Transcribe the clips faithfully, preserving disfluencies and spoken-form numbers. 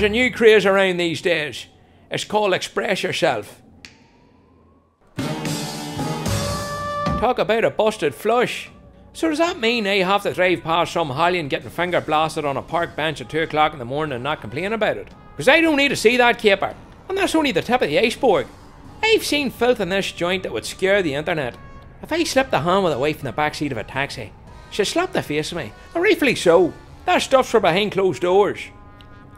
There's a new craze around these days. It's called express yourself. Talk about a busted flush. So does that mean I have to drive past some Hallian getting finger blasted on a park bench at two o'clock in the morning and not complain about it? Because I don't need to see that caper. And that's only the tip of the iceberg. I've seen filth in this joint that would scare the internet. If I slipped a hand with a wife in the backseat of a taxi, she'd slap the face of me, and rightfully so. That stuff's for behind closed doors.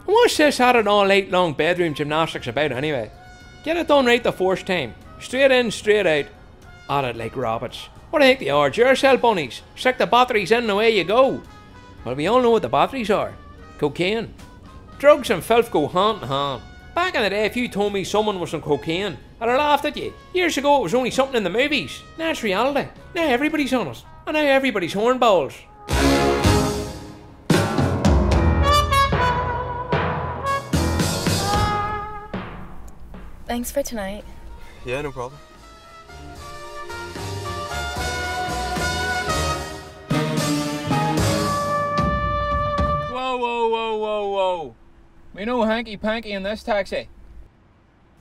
And what's this added all night long bedroom gymnastics about anyway? Get it done right the first time. Straight in, straight out. At it like rabbits. What do you think they are, Duracell bunnies? Stick the batteries in and away you go. Well, we all know what the batteries are. Cocaine. Drugs and filth go hand in hand. Back in the day, if you told me someone was on cocaine, I'd have laughed at you. Years ago, it was only something in the movies. Now it's reality. Now everybody's on it. And now everybody's hornballs. Thanks for tonight. Yeah, no problem. Whoa, whoa, whoa, whoa, whoa. We know hanky-panky in this taxi.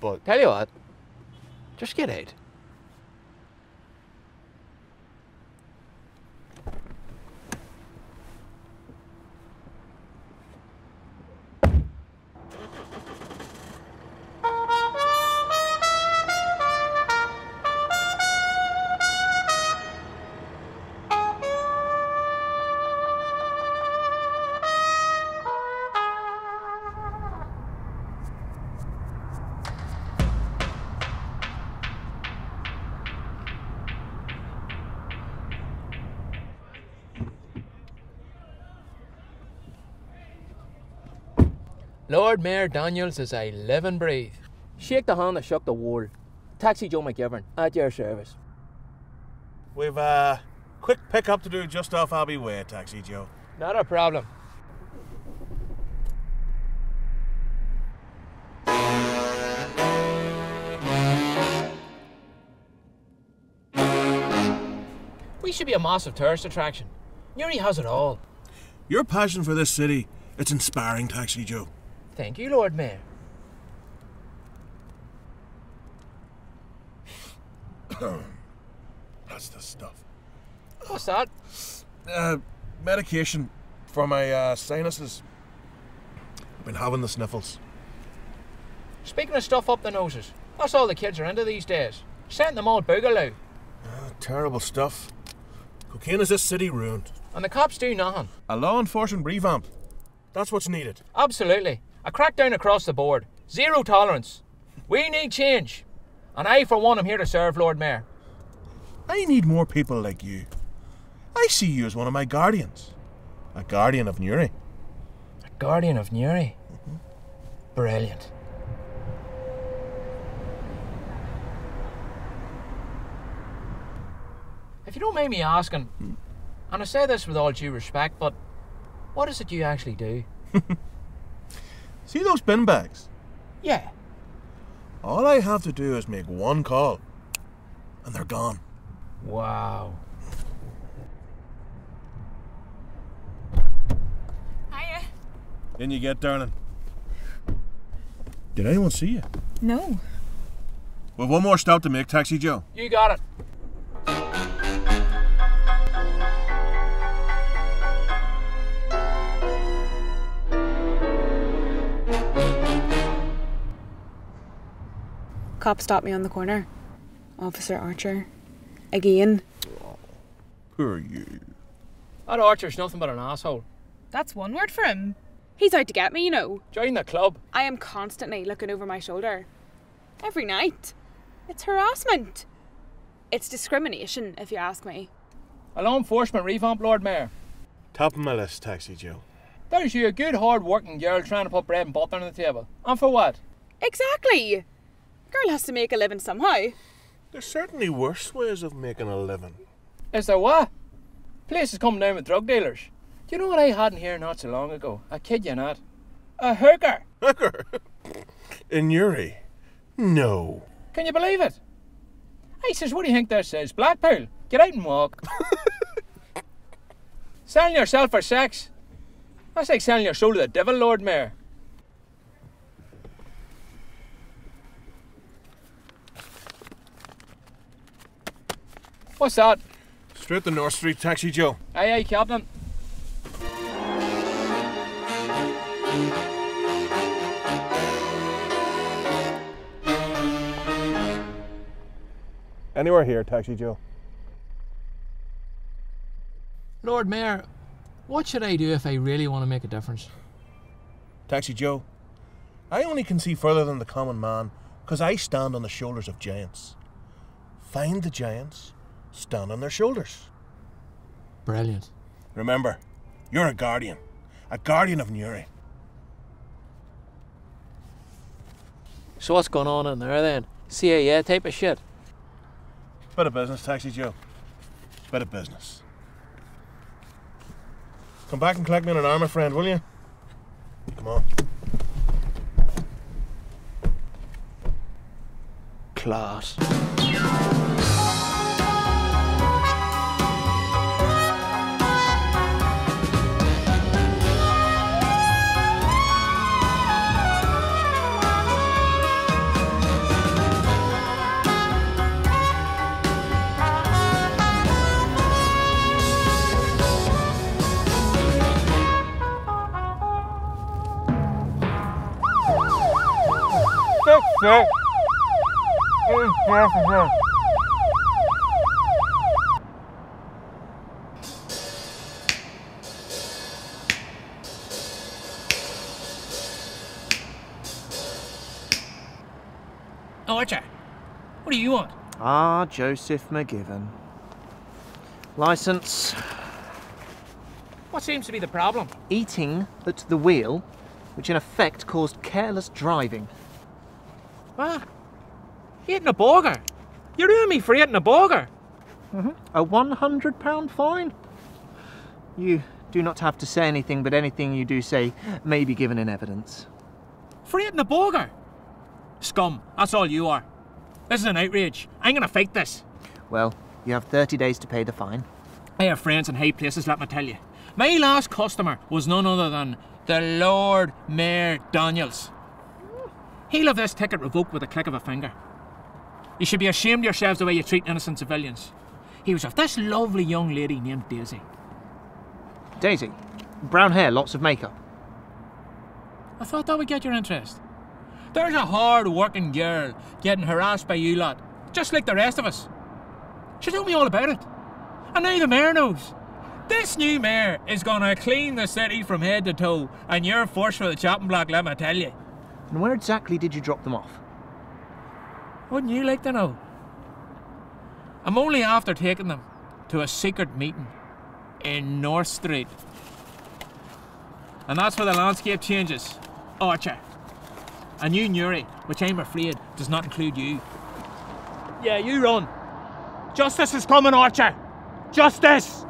But tell you what, just get out. Lord Mayor Daniels is a live and breathe. Shake the hand that shook the world. Taxi Joe McGivern, at your service. We've a quick pick-up to do just off Abbey Way, Taxi Joe. Not a problem. We should be a massive tourist attraction. Newry has it all. Your passion for this city, it's inspiring, Taxi Joe. Thank you, Lord Mayor. That's the stuff. What's that? Uh, medication for my uh, sinuses. I've been having the sniffles. Speaking of stuff up the noses, that's all the kids are into these days. Sent them all boogaloo. Uh, terrible stuff. Cocaine has this city ruined. And the cops do nothing. A law enforcement revamp. That's what's needed. Absolutely. A crackdown across the board. Zero tolerance. We need change. And I, for one, am here to serve, Lord Mayor. I need more people like you. I see you as one of my guardians. A guardian of Newry. A guardian of Newry? Mm-hmm. Brilliant. If you don't mind me asking, mm. and I say this with all due respect, but what is it you actually do? See those bin bags? Yeah. All I have to do is make one call, and they're gone. Wow. Hiya. In you get, darling. Did anyone see you? No. We've one more stop to make, Taxi Joe. You got it. Cop stopped me on the corner. Officer Archer. Again. Oh, poor you. That Archer's nothing but an asshole. That's one word for him. He's out to get me, you know. Join the club. I am constantly looking over my shoulder. Every night. It's harassment. It's discrimination, if you ask me. A law enforcement revamp, Lord Mayor. Top of my list, Taxi Joe. There's you, a good hard-working girl trying to put bread and butter on the table. And for what? Exactly. Girl has to make a living somehow. There's certainly worse ways of making a living. Is there what? Places come down with drug dealers. Do you know what I had in here not so long ago? I kid you not. A hooker. Hooker? In Newry? No. Can you believe it? I says, what do you think this is? Blackpool? Get out and walk. Selling yourself for sex? That's like selling your soul to the devil, Lord Mayor. What's that? Straight to North Street, Taxi Joe. Aye, aye, Captain. Anywhere here, Taxi Joe. Lord Mayor, what should I do if I really want to make a difference? Taxi Joe, I only can see further than the common man because I stand on the shoulders of giants. Find the giants, stand on their shoulders. Brilliant. Remember, you're a guardian, a guardian of Newry. So what's going on in there then? C A A type of shit? Bit of business, Taxi Joe. Bit of business. Come back and collect me in an armour, friend, will you? Come on. Class. Hey, Archer, what do you want? Ah, Joseph McGivern. License. What seems to be the problem? Eating at the wheel, which in effect caused careless driving. What? Eating a burger? You're doing me for eating a burger? Mm-hmm. A one hundred pound fine? You do not have to say anything, but anything you do say may be given in evidence. For eating a burger? Scum, that's all you are. This is an outrage. I'm going to fight this. Well, you have thirty days to pay the fine. I have friends in high places, let me tell you. My last customer was none other than the Lord Mayor Daniels. He'll have this ticket revoked with a click of a finger. You should be ashamed of yourselves the way you treat innocent civilians. He was with this lovely young lady named Daisy. Daisy? Brown hair, lots of makeup. I thought that would get your interest. There's a hard-working girl getting harassed by you lot, just like the rest of us. She told me all about it. And now the mayor knows. This new mayor is going to clean the city from head to toe, and you're forced for the chopping block, let me tell you. And where exactly did you drop them off? Wouldn't you like to know? I'm only after taking them to a secret meeting in North Street. And that's where the landscape changes, Archer. A new Newry, which I'm afraid does not include you. Yeah, you run. Justice is coming, Archer. Justice!